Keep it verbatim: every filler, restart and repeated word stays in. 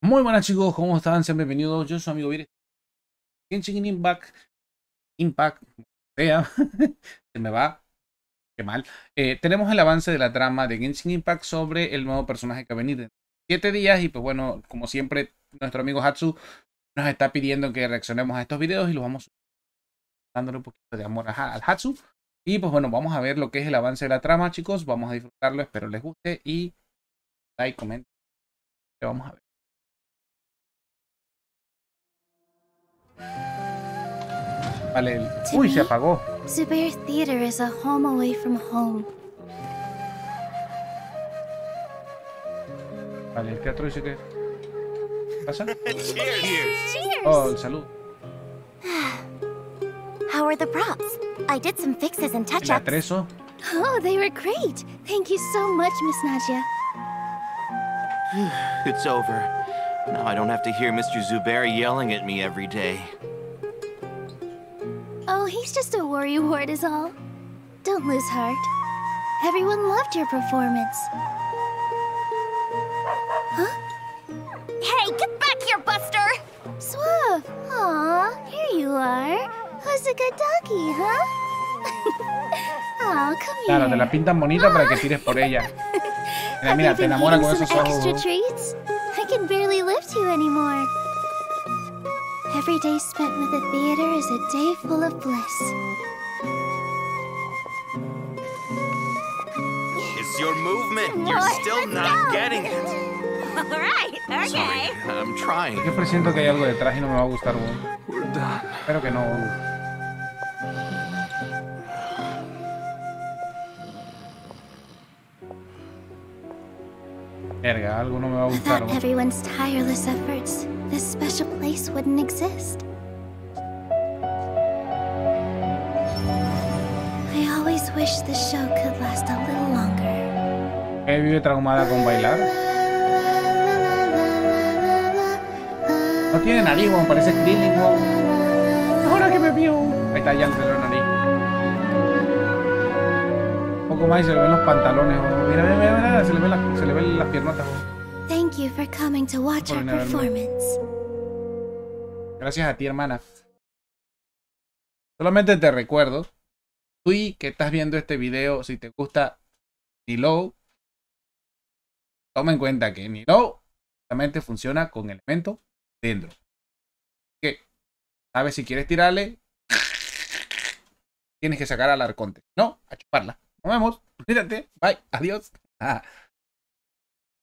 Muy buenas chicos, ¿cómo están? Sean bienvenidos, yo soy su amigo Zubair. Genshin Impact, Impact, sea, se me va, qué mal. Eh, tenemos el avance de la trama de Genshin Impact sobre el nuevo personaje que va a venir en siete días. Y pues bueno, como siempre, nuestro amigo Hatsu nos está pidiendo que reaccionemos a estos videos y los vamos dándole un poquito de amor al Hatsu. Y pues bueno, vamos a ver lo que es el avance de la trama, chicos. Vamos a disfrutarlo, espero les guste y like, comenten. Vamos a ver. Vale. Uy, se apagó. Zubair Theater is a home away from home. Vale, el teatro dice que pasa. Cheers. Oh, salud. How are the props? I did some fixes and touch-ups. Oh, they were great. Thank you so much, Miss Nadia. It's over. Now I don't have to hear Mister Zubair yelling at me every day. Oh, he's just a worry ward is all. Don't lose heart. Everyone loved your performance. Huh? Hey, get back here, Buster! Swav! Aw, here you are. Who's a good doggy, huh? Aw, come here. Claro, te la pintan bonita para que tires por ella. Mira, mira, te enamora con esos ojos. I can barely lift you anymore. Every day spent with the theater is a day full of bliss. It's your movement. You're still not getting it. All right, okay. Sorry, I'm trying. Yo presiento que hay algo detrás y no me va a gustar mucho. We're done. Espero que no. Verga, algo no me va a gustar. Without everyone's tireless efforts, this special place wouldn't exist. I always wish the show could last a little longer. ¿Qué vive traumada con bailar? No tiene nariz, me parece Krillin. Ahora que me vio. Ahí está ya el pelo de nariz. Un poco más y se le ven los pantalones, ¿no? Mira, mira, mira, mira, se le ven las, se le ven las piernotas. Thank you for coming to watch our performance. Gracias a ti, hermana. Solamente te recuerdo, tú que estás viendo este video, si te gusta Nilou, toma en cuenta que Nilou solamente funciona con elementos dentro. Que sabes, si quieres tirarle, tienes que sacar al arconte, no, a chuparla. Nos vemos. Cuídate. Bye. Adiós. Ah.